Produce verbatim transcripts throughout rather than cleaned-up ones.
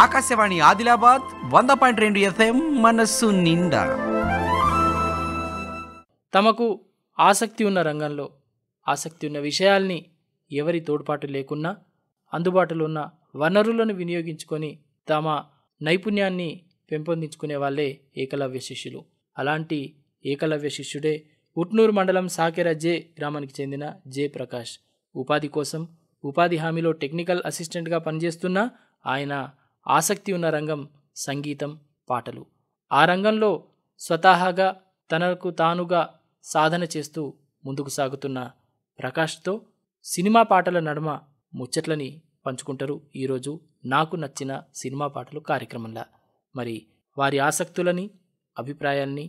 ఆకాశవాణి ఆదిలాబాద్ వంద పాయింట్ రెండు ఎఫ్ఎం మనసు నిండా. తమకు ఆసక్తి ఉన్న రంగంలో ఆసక్తి ఉన్న విషయాల్ని ఎవరి తోడ్పాటు లేకున్నా అందుబాటులో ఉన్న వనరులను వినియోగించుకొని తమ నైపుణ్యాన్ని పెంపొందించుకునే వాళ్ళే ఏకలవ్య శిష్యులు. అలాంటి ఏకలవ్య శిష్యుడే ఉట్నూరు మండలం సాకెర జే గ్రామానికి చెందిన జే ప్రకాష్. ఉపాధి కోసం ఉపాధి హామీలో టెక్నికల్ అసిస్టెంట్గా పనిచేస్తున్న ఆయన ఆసక్తి ఉన్న రంగం సంగీతం, పాటలు. ఆ రంగంలో స్వతహాగా తనకు తానుగా సాధన చేస్తూ ముందుకు సాగుతున్న ప్రకాష్తో సినిమా పాటల నడుమ ముచ్చట్లని పంచుకుంటారు ఈరోజు నాకు నచ్చిన సినిమా పాటలు కార్యక్రమంలో. మరి వారి ఆసక్తులని, అభిప్రాయాల్ని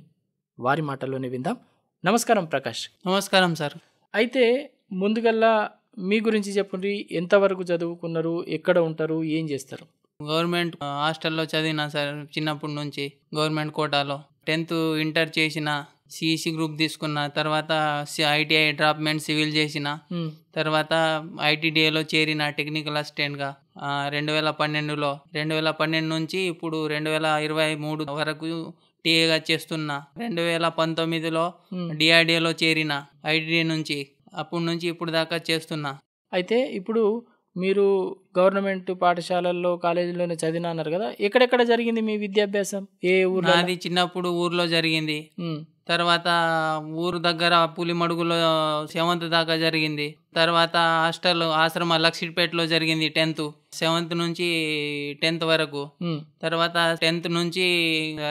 వారి మాటల్లోనే విందాం. నమస్కారం ప్రకాష్. నమస్కారం సార్. అయితే ముందుగల్లా మీ గురించి చెప్పండి, ఎంతవరకు చదువుకున్నారు, ఎక్కడ ఉంటారు, ఏం చేస్తారు? గవర్నమెంట్ హాస్టల్లో చదివినా సార్ చిన్నప్పటి నుంచి, గవర్నమెంట్ కోటాలో. టెన్త్ ఇంటర్ చేసిన, సిఈసి గ్రూప్ తీసుకున్న, తర్వాత ఐటీఐ డ్రాప్మెంట్ సివిల్ చేసిన, తర్వాత ఐటీడీఏలో చేరిన టెక్నికల్ అసిస్టెంట్గా రెండు వేల పన్నెండులో రెండు వేల పన్నెండు నుంచి ఇప్పుడు రెండు వేల ఇరవై మూడు వరకు టీఏగా చేస్తున్నా. రెండు వేల పంతొమ్మిదిలో డిఆర్డీఏలో చేరిన ఐటీడీఏ నుంచి, అప్పటి నుంచి ఇప్పుడు దాకా చేస్తున్నా. అయితే ఇప్పుడు మీరు గవర్నమెంట్ పాఠశాలల్లో, కాలేజీలోనే చదివినా అన్నారు కదా, ఎక్కడెక్కడ జరిగింది మీ విద్యాభ్యాసం? ఏ ఊరు? నాది చిన్నప్పుడు ఊర్లో జరిగింది, తర్వాత ఊరు దగ్గర పులిమడుగులో సెవెంత్ దాకా జరిగింది, తర్వాత హాస్టల్ ఆశ్రమ లక్ష్మీపేటలో జరిగింది టెన్త్, సెవెంత్ నుంచి టెన్త్ వరకు. తర్వాత టెన్త్ నుంచి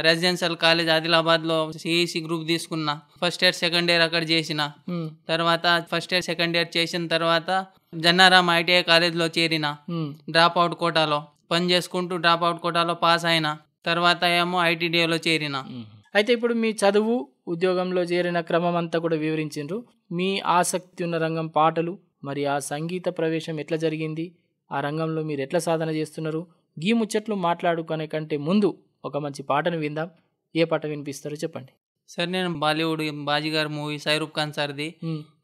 రెసిడెన్షియల్ కాలేజ్ ఆదిలాబాద్ లో సిఈసి గ్రూప్ తీసుకున్నా. ఫస్ట్ ఇయర్ సెకండ్ ఇయర్ అక్కడ చేసిన, తర్వాత ఫస్ట్ ఇయర్ సెకండ్ ఇయర్ చేసిన తర్వాత జన్నారాం ఐటీఐ కాలేజ్ లో చేరిన, డ్రాప్ అవుట్ కోటాలో పని చేసుకుంటూ డ్రాప్ అవుట్ కోటాలో పాస్ అయిన, తర్వాత ఏమో ఐటీడీఏలో చేరిన. అయితే ఇప్పుడు మీ చదువు, ఉద్యోగంలో చేరిన క్రమం అంతా కూడా వివరించిండ్రు. మీ ఆసక్తి ఉన్న రంగం పాటలు, మరి ఆ సంగీత ప్రవేశం ఎట్లా జరిగింది, ఆ రంగంలో మీరు ఎట్లా సాధన చేస్తున్నారు, గీ ముచ్చట్లు మాట్లాడుకునే కంటే ముందు ఒక మంచి పాటను విందాం. ఏ పాట వినిపిస్తారో చెప్పండి సార్. నేను బాలీవుడ్ బాజీగారు మూవీ షైరూఖ్ ఖాన్ సార్ది,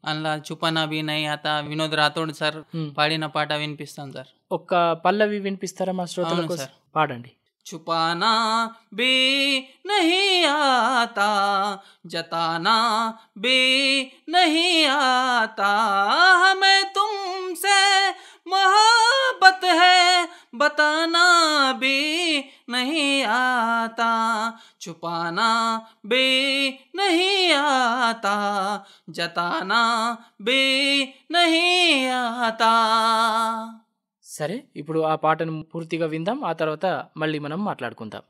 అందులో చుపానా be Nahi ఆతా Vinod Rathod sir పాడిన పాట వినిపిస్తాను సార్. ఒక్క పల్లవి వినిపిస్తారా మా శ్రోతలకు? పాడండి. छुपाना भी नहीं आता, जताना भी नहीं आता, हमें तुमसे मोहब्बत है बताना भी नहीं आता, छुपाना भी नहीं आता, जताना भी नहीं आता. సరే, ఇప్పుడు ఆ పాటను పూర్తిగా విందాం, ఆ తర్వాత మళ్ళీ మనం మాట్లాడుకుందాం.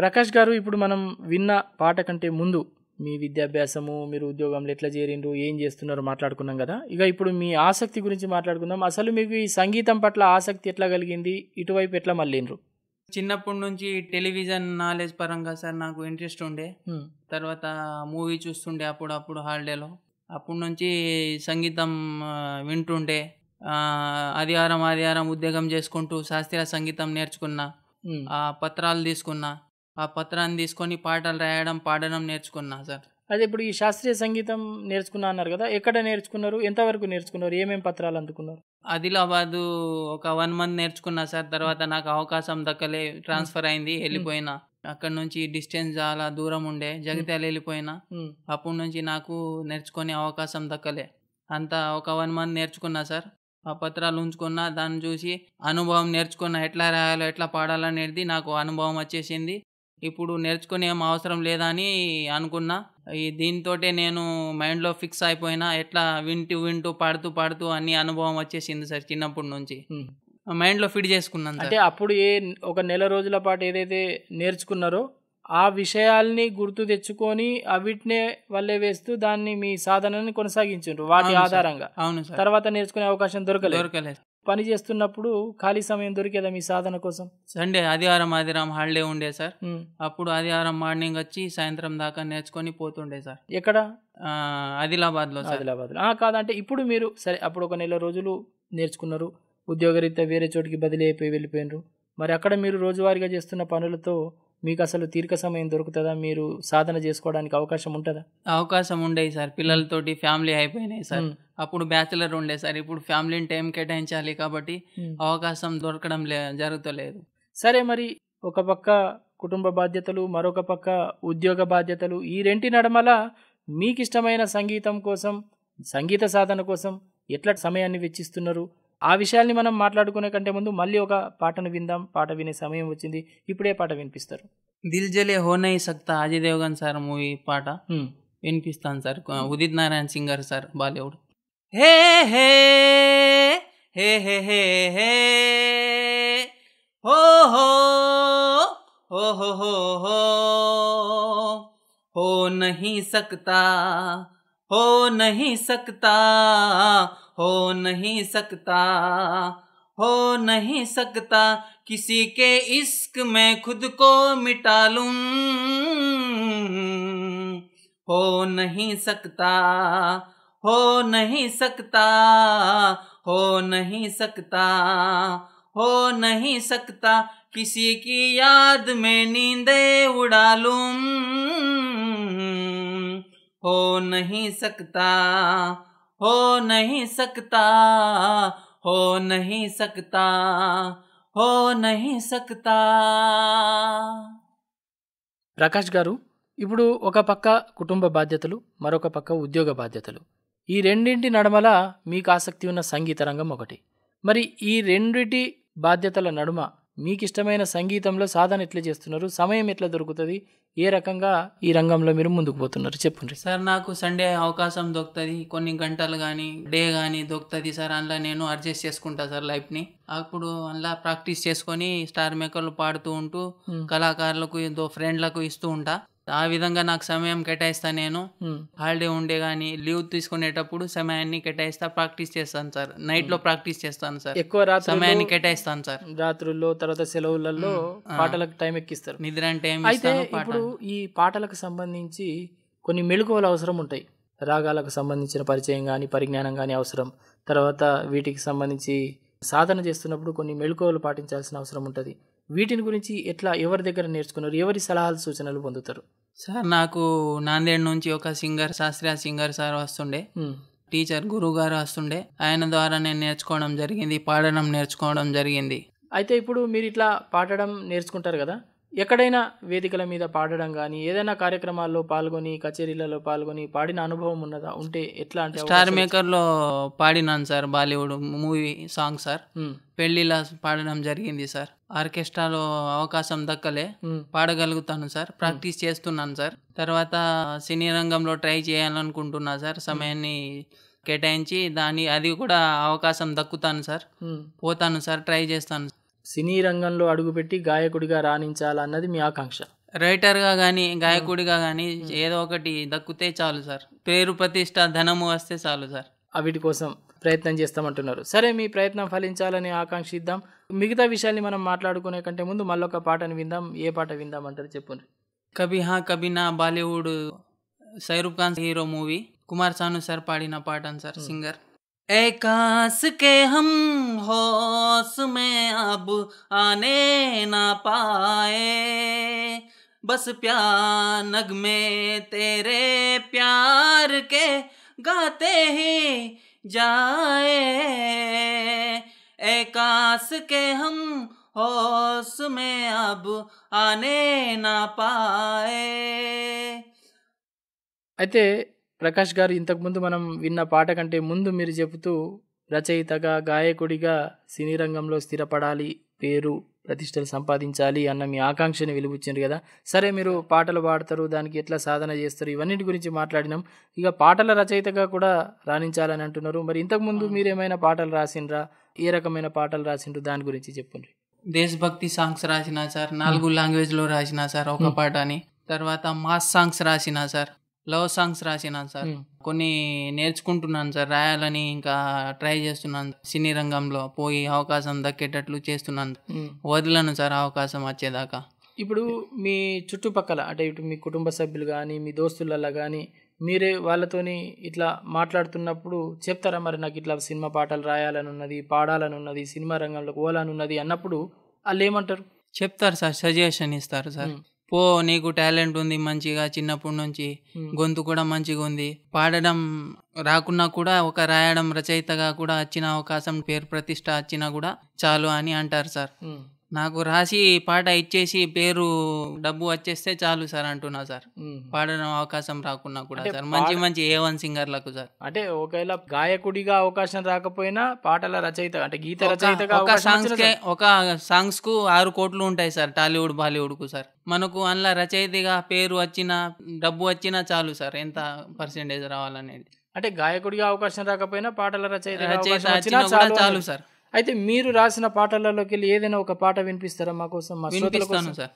ప్రకాష్ గారు, ఇప్పుడు మనం విన్న పాట కంటే ముందు మీ విద్యాభ్యాసము, మీరు ఉద్యోగంలో ఎట్లా చేరిండ్రు, ఏం చేస్తున్నారు మాట్లాడుకున్నాం కదా. ఇక ఇప్పుడు మీ ఆసక్తి గురించి మాట్లాడుకుందాం. అసలు మీకు ఈ సంగీతం పట్ల ఆసక్తి ఎట్లా కలిగింది, ఇటువైపు ఎట్లా మళ్ళీండ్రు? చిన్నప్పటి నుంచి టెలివిజన్ నాలెడ్జ్ పరంగా సార్ నాకు ఇంట్రెస్ట్ ఉండే, తర్వాత మూవీ చూస్తుండే అప్పుడప్పుడు హాలిడేలో. అప్పటి నుంచి సంగీతం వింటుండే, ఆదివారం ఆదివారం ఉద్యోగం చేసుకుంటూ శాస్త్రీయ సంగీతం నేర్చుకున్నా. ఆ పత్రాలు తీసుకున్నా, ఆ పత్రాన్ని తీసుకొని పాటలు రాయడం, పాడడం నేర్చుకున్నా సార్. అదే ఇప్పుడు ఈ శాస్త్రీయ సంగీతం నేర్చుకున్నా అన్నారు కదా, ఎక్కడ నేర్చుకున్నారు, ఎంతవరకు నేర్చుకున్నారు, ఏమేమి పత్రాలు అందుకున్నారు? ఆదిలాబాదు ఒక వన్ మంత్ నేర్చుకున్నా సార్. తర్వాత నాకు అవకాశం దక్కలే, ట్రాన్స్ఫర్ అయింది, వెళ్ళిపోయినా. అక్కడ నుంచి డిస్టెన్స్ చాలా దూరం ఉండే, జగిత్యాల వెళ్ళిపోయినా. అప్పటి నుంచి నాకు నేర్చుకునే అవకాశం దక్కలే. అంతా ఒక వన్ మంత్ నేర్చుకున్నా సార్. ఆ పత్రాలు ఉంచుకున్న, దాన్ని చూసి అనుభవం నేర్చుకున్న, ఎట్లా రాయాలో ఎట్లా పాడాలనేది నాకు అనుభవం వచ్చేసింది. ఇప్పుడు నేర్చుకునే ఏం అవసరం లేదని అనుకున్నా. ఈ దీంతోటే నేను మైండ్లో ఫిక్స్ అయిపోయినా, ఎట్లా వింటూ వింటూ పాడుతూ పాడుతూ అన్ని అనుభవం వచ్చేసింది సార్. చిన్నప్పటి నుంచి మైండ్లో ఫిట్ చేసుకున్నాను. అంటే అప్పుడు ఏ ఒక నెల రోజుల పాటు ఏదైతే నేర్చుకున్నారో ఆ విషయాల్ని గుర్తు తెచ్చుకొని అవిటినే వల్లే వేస్తూ దాన్ని మీ సాధనని కొనసాగించు, వాటి ఆధారంగా. అవును సార్. తర్వాత నేర్చుకునే అవకాశం దొరకలేదు. పని చేస్తున్నప్పుడు ఖాళీ సమయం దొరికేదా మీ సాధన కోసం? సండే ఆదివారం ఆదివారం హాలిడే ఉండే సార్. అప్పుడు ఆదివారం మార్నింగ్ వచ్చి సాయంత్రం దాకా నేర్చుకొని పోతుండే సార్. ఎక్కడ? ఆదిలాబాద్ లో. ఆదిలాబాద్ లో కాదంటే ఇప్పుడు మీరు సరే, అప్పుడు ఒక నెల రోజులు నేర్చుకున్నారు, ఉద్యోగరీత్యా వేరే చోటికి బదిలీ అయిపోయి వెళ్ళిపోయినారు. మరి అక్కడ మీరు రోజువారీగా చేస్తున్న పనులతో మీకు అసలు తీరిక సమయం దొరుకుతుందా, మీరు సాధన చేసుకోవడానికి అవకాశం ఉంటుందా? అవకాశం ఉండేది సార్. పిల్లలతోటి ఫ్యామిలీ అయిపోయినాయి సార్. అప్పుడు బ్యాచిలర్ ఉండే సార్. ఇప్పుడు ఫ్యామిలీని టైం కేటాయించాలి కాబట్టి అవకాశం దొరకడం జరుగుతలేదు. సరే మరి ఒక పక్క కుటుంబ బాధ్యతలు, మరొక పక్క ఉద్యోగ బాధ్యతలు, ఈ రెంటి నడమల మీకు ఇష్టమైన సంగీతం కోసం, సంగీత సాధన కోసం ఎట్లా సమయాన్ని వెచ్చిస్తున్నారు? ఆ విషయాల్ని మనం మాట్లాడుకునే కంటే ముందు మళ్ళీ ఒక పాటను విందాం. పాట వినే సమయం వచ్చింది. ఇప్పుడే పాట వినిపిస్తారు. దిల్ జలే హో నహీ సక్తా, అజయ్ దేవగన్ సార్ మూవీ పాట వినిపిస్తాను sir. Udit Narayan singer sir, Bollywood. హే హే హే హే హే హే హో హో హో హో హో హో హో నహీ సక్తా, హో నహీ సక్తా, हो नहीं सकता, हो नहीं सकता, किसी के इश्क में खुद को मिटा लूं, हो नहीं सकता, हो नहीं सकता, हो नहीं सकता, हो नहीं सकता, किसी की याद में नींदें उड़ा लूं, हो नहीं सकता, हो नहीं सकता, हो नहीं सकता, हो नहीं सकता. ప్రకాష్ గారు, ఇప్పుడు ఒక పక్క కుటుంబ బాధ్యతలు, మరొక పక్క ఉద్యోగ బాధ్యతలు, ఈ రెండింటి నడుమల మీకు ఆసక్తి ఉన్న సంగీత రంగం ఒకటి. మరి ఈ రెండిటి బాధ్యతల నడుమ మీకు ఇష్టమైన సంగీతంలో సాధన ఎట్లా చేస్తున్నారు? సమయం ఎట్లా దొరుకుతుంది? ఏ రకంగా ఈ రంగంలో మీరు ముందుకు పోతున్నారు? చెప్పండి సార్. నాకు సండే అవకాశం దొరుకుతుంది, కొన్ని గంటలు కానీ డే కానీ దొరుకుతుంది సార్. అందులో నేను అడ్జస్ట్ చేసుకుంటా సార్ లైఫ్ని. అప్పుడు అందులో ప్రాక్టీస్ చేసుకొని స్టార్ మేకర్లు పాడుతూ ఉంటూ కళాకారులకు ఎంతో ఫ్రెండ్లకు ఇస్తూ ఉంటా. ఆ విధంగా నాకు సమయం కేటాయిస్తా. నేను హాలిడే ఉండే కానీ లీవ్ తీసుకునేటప్పుడు సమయాన్ని కేటాయిస్తా, ప్రాక్టీస్ చేస్తాను సార్. నైట్ లో ప్రాక్టీస్ చేస్తాను సార్, ఎక్కువ సమయాన్ని కేటాయిస్తాను సార్. రాత్రుల్లో, తర్వాత సెలవులలో పాటలకు టైం ఎక్కిస్తారు, నిద్ర టైం. అయితే ఇప్పుడు ఈ పాటలకు సంబంధించి కొన్ని మెళుకువలు అవసరం ఉంటాయి. రాగాలకు సంబంధించిన పరిచయం కానీ పరిజ్ఞానం కానీ అవసరం. తర్వాత వీటికి సంబంధించి సాధన చేస్తున్నప్పుడు కొన్ని మెళుకువలు పాటించాల్సిన అవసరం ఉంటుంది. వీటిని గురించి ఎట్లా, ఎవరి దగ్గర నేర్చుకున్నారు? ఎవరి సలహాలు సూచనలు పొందుతారు సార్? నాకు నాందేడ్ నుంచి ఒక సింగర్, శాస్త్రీయ సింగర్ సార్ వస్తుండే, టీచర్ గురువు గారు వస్తుండే. ఆయన ద్వారా నేను నేర్చుకోవడం జరిగింది, పాడడం నేర్చుకోవడం జరిగింది. అయితే ఇప్పుడు మీరు ఇట్లా పాడడం నేర్చుకుంటారు కదా, ఎక్కడైనా వేదికల మీద పాడడం కానీ ఏదైనా కార్యక్రమాల్లో పాల్గొని కచేరీలలో పాల్గొని పాడిన అనుభవం ఉన్నదా? ఉంటే ఎట్లా? అంటే స్టార్ మేకర్ లో పాడినాను sir, Bollywood movie song sir. పెళ్లిలా పాడడం జరిగింది సార్. ఆర్కెస్ట్రాలో అవకాశం దక్కలే, పాడగలుగుతాను సార్, ప్రాక్టీస్ చేస్తున్నాను సార్. తర్వాత సినీ రంగంలో ట్రై చేయాలనుకుంటున్నా సార్. సమయాన్ని కేటాయించి దాని అది కూడా అవకాశం దక్కుతాను సార్, పోతాను సార్, ట్రై చేస్తాను. సినీ రంగంలో అడుగుపెట్టి గాయకుడిగా రాణించాలన్నది మీ ఆకాంక్ష. రైటర్గా కానీ గాయకుడిగా కానీ ఏదో ఒకటి దక్కితే చాలు సార్. పేరు, ప్రతిష్ట, ధనము వస్తే చాలు సార్. వీటి కోసం ప్రయత్నం చేస్తామంటున్నారు. సరే, మీ ప్రయత్నం ఫలించాలని ఆకాంక్షిద్దాం. మిగతా విషయాన్ని మనం మాట్లాడుకునే కంటే ముందు మళ్ళొక పాటను విందాం. ఏ పాట విందామంటారు చెప్పండి. Kabhi Haan Kabhi Naa, Bollywood Shahrukh Khan hero movie, Kumar Sanu sir పాడిన పాటను సార్, సింగర్. ए काश के हम होश में अब आने ना पाए, बस प्यार नगमे तेरे प्यार के गाते ही जाए. ए काश के हम होश में अब आने ना पाए. అయితే ప్రకాష్ గారు, ఇంతకుముందు మనం విన్న పాట కంటే ముందు మీరు చెబుతూ రచయితగా గాయకుడిగా సినీ రంగంలో స్థిరపడాలి, పేరు ప్రతిష్టలు సంపాదించాలి అన్న మీ ఆకాంక్షని వెలుగుచ్చిండ్రు కదా. సరే, మీరు పాటలు పాడతారు, దానికి ఎట్లా సాధన చేస్తారు, ఇవన్నిటి గురించి మాట్లాడినాం. ఇక పాటల రచయితగా కూడా రాణించాలని అంటున్నారు. మరి ఇంతకుముందు మీరు ఏమైనా పాటలు రాసిండ్రా? ఏ రకమైన పాటలు రాసిండ్రు, దాని గురించి చెప్పండి. దేశభక్తి సాంగ్స్ రాసినా సార్, నాలుగు లాంగ్వేజ్లో రాసినా సార్ ఒక పాటని. తర్వాత మాస్ సాంగ్స్ రాసినా సార్, లవ్ సాంగ్స్ రాసినాను సార్. కొన్ని నేర్చుకుంటున్నాను సార్, రాయాలని ఇంకా ట్రై చేస్తున్నాను. సినీ రంగంలో పోయి అవకాశం దక్కేటట్లు చేస్తున్నాను, వదలను సార్ అవకాశం వచ్చేదాకా. ఇప్పుడు మీ చుట్టుపక్కల, అంటే ఇటు మీ కుటుంబ సభ్యులు కానీ మీ దోస్తులలో కానీ మీరే వాళ్ళతోని ఇట్లా మాట్లాడుతున్నప్పుడు చెప్తారా మరి, నాకు ఇట్లా సినిమా పాటలు రాయాలని ఉన్నది, పాడాలని ఉన్నది, సినిమా రంగంలో పోవాలని ఉన్నది అన్నప్పుడు వాళ్ళు ఏమంటారు? చెప్తారు సార్, సజెషన్ ఇస్తారు సార్. పో, నీకు టాలెంట్ ఉంది మంచిగా, చిన్నప్పటి నుంచి గొంతు కూడా మంచిగా ఉంది, పాడడం రాకున్నా కూడా ఒక రాయడం రచయితగా కూడా వచ్చిన అవకాశం, పేరు ప్రతిష్ట వచ్చినా కూడా చాలు అని అంటారు సార్. నాకు రాసి పాట ఇచ్చేసి పేరు డబ్బు వచ్చేస్తే చాలు సార్ అంటున్నా సార్, పాడడం అవకాశం రాకున్నా కూడా సార్, మంచి మంచి ఏ వన్ సింగర్లకు సార్. అంటే ఒకవేళ గాయకుడిగా అవకాశం రాకపోయినా పాటల రచయిత అంటే గీత రచయితగా ఒక సాంగ్స్ కి ఒక సాంగ్స్ కు ఆరు కోట్లు ఉంటాయి సార్ టాలీవుడ్ బాలీవుడ్ కు సార్. మనకు అందులో రచయితగా పేరు వచ్చినా డబ్బు వచ్చినా చాలు సార్, ఎంత పర్సెంటేజ్ రావాలనేది. అంటే గాయకుడిగా అవకాశం రాకపోయినా పాటల రచయిత రచయిత వచ్చినా చాలు సార్. అయితే మీరు రాసిన పాటలలోకి వెళ్ళి ఏదైనా ఒక పాట వినిపిస్తారా మా కోసం? మా శ్రోతల కోసం సార్.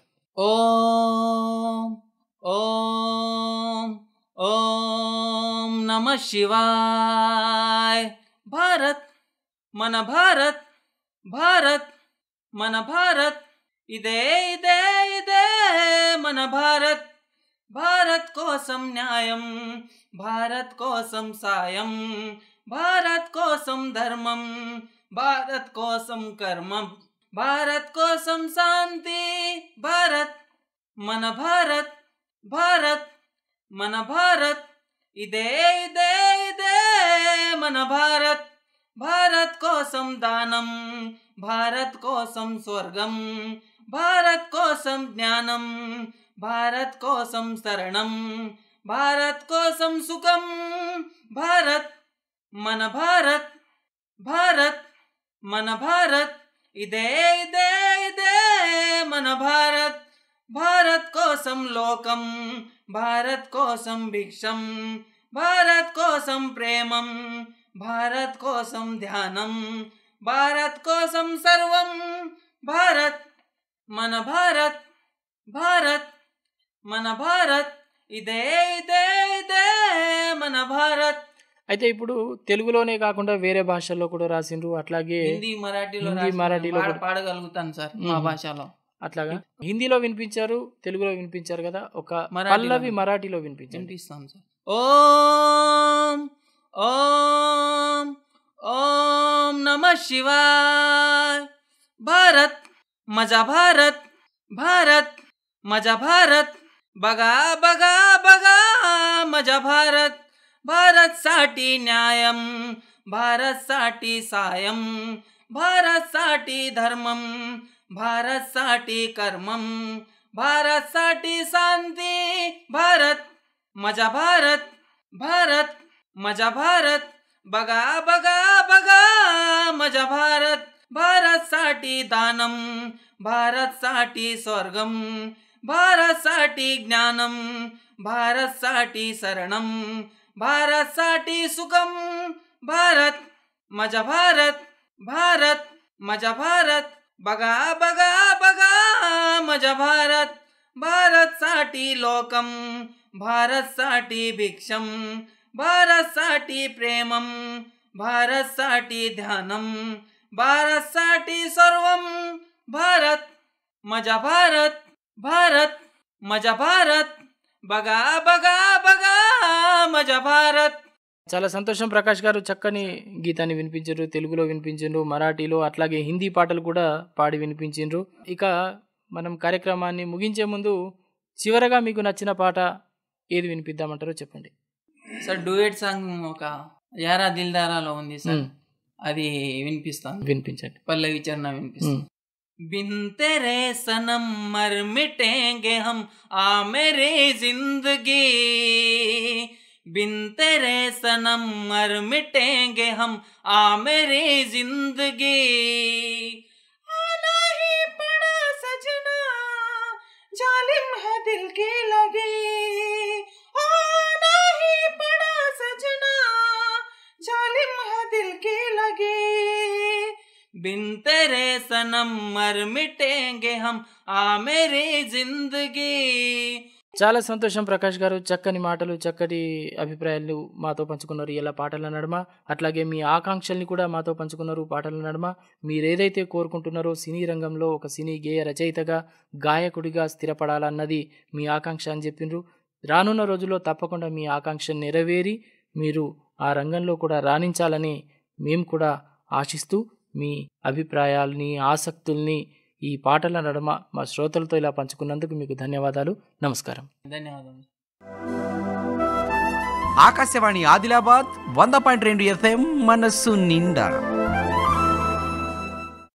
ఓం ఓం ఓం నమః శివాయ. భారత్ మన భారత్, భారత్ మన భారత్, ఇదే ఇదే ఇదే మన భారత్, భారత్ కోసం న్యాయం, భారత్ కోసం సాయం, భారత్ కోసం ధర్మం, భారత్ కోసం కర్మం, భారత్ కోసం శాంతి, భారత్ మన భారత్, భారత్ మన భారత్, ఇదే ఇదే ఇదే మన భారత్, భారత్ కోసం దానం, భారత్ కోసం స్వర్గం, భారత్ కోసం జ్ఞానం, భారత్ కోసం శరణం, భారత్ కోసం సుఖం, భారత్ మన భారత్, భారత్ మన భారత్, ఇదే ఇదే ఇదే మన భారత్, భారత్ కోసం లోకం, భారత్ కోసం భిక్షం, భారత్ కోసం ప్రేమం, భారత్ కోసం ధ్యానం, భారత్ కోసం సర్వం, భారత్ మన భారత్, భారత్ మన భారత్, ఇదే ఇదే ఇదే మన భారత్. అయితే ఇప్పుడు తెలుగులోనే కాకుండా వేరే భాషల్లో కూడా రాసిండ్రు, అట్లాగే హిందీ మరాఠీలో మరాఠీలో పాడగలుగుతాను సార్ మా భాషలో. అట్లాగా హిందీలో వినిపించారు, తెలుగులో వినిపించారు కదా, ఒక పల్లవి మరాఠీలో వినిపించారు, వినిపిస్తాం సార్. ఓం ఓం ఓం నమః శివాయ. భారత్ మజా భారత్, భారత్ మజా భారత్, బగా బగా బగా మజా భారత్, భారత్ సాటి న్యాయం, భారత్ సాటి సాయం, భారత్ సాటి ధర్మం, భారత్ సాటి కర్మం, భారత్ సాటి శాంతి, భారత్ మజా భారత్, భారత్ మజా భారత్, బగా బగా బగా మజా భారత్, భారత్ సాటి దానం, భారత్ సాటి స్వర్గం, భారత్ సాటి జ్ఞానం, భారత్ సాటి శరణం, భారత్ సాటి సుఖం, భారత్ మజా భారత్, భారత్ మజా భారత్, బగా బగా బగా మజా భారత్, భారత్ సాటి లోకం, భారత్ సాటి భిక్షం, భారత్ సాటి ప్రేమం, భారత్ సాటి ధ్యానం, భారత్ సాటి సర్వం, భారత్ మజా భారత్, భారత్ మజా భారత్, బగా బగా బగా మజా భారత్. చాలా సంతోషం, ప్రకాష్ గారు చక్కని గీతాన్ని వినిపించారు, తెలుగులో వినిపించిండ్రు, మరాఠీలో అట్లాగే హిందీ పాటలు కూడా పాడి వినిపించిండ్రు. ఇక మనం కార్యక్రమాన్ని ముగించే ముందు చివరగా మీకు నచ్చిన పాట ఏది వినిపిద్దామంటారో చెప్పండి సార్. డూయెట్ సాంగ్ ఒక యారా దిల్దారాలో ఉంది సార్, అది వినిపిస్తాను, వినిపించండి. పల్లవి చరణ వినిపిస్తాను. बिन तेरे सनम मर मिटेंगे हम आ मेरे जिंदगी, बिन तेरे सनम मर मिटेंगे हम आ मेरे जिंदगी, आना ही पड़ा सजना जालिम है दिल की लगी, आना ही पड़ा सजना जालिम है दिल की लगी, बिन तेरे सनम मर मिटेंगे हम आ मेरी जिंदगी. చాలా సంతోషం ప్రకాష్ గారు, చక్కని మాటలు చక్కటి అభిప్రాయాలు మాతో పంచుకున్నారు ఇలా పాటల నడుమ, అట్లాగే మీ ఆకాంక్షల్ని కూడా మాతో పంచుకున్నారు పాటల నడుమ. మీరేదైతే కోరుకుంటున్నారో సినీ రంగంలో ఒక సినీ గేయ రచయితగా గాయకుడిగా స్థిరపడాలన్నది మీ ఆకాంక్ష అని చెప్పిండ్రు. రానున్న రోజుల్లో తప్పకుండా మీ ఆకాంక్ష నెరవేరి మీరు ఆ రంగంలో కూడా రాణించాలని మేము కూడా ఆశిస్తూ మీ అభిప్రాయాల్ని ఆసక్తుల్ని ఈ పాటల నడుమ మా శ్రోతలతో ఇలా పంచుకున్నందుకు మీకు ధన్యవాదాలు. నమస్కారం, ధన్యవాదాలు. ఆకాశవాణి ఆదిలాబాద్ వంద పాయింట్ రెండు ఎఫ్ఎం మనస్సు నిండా.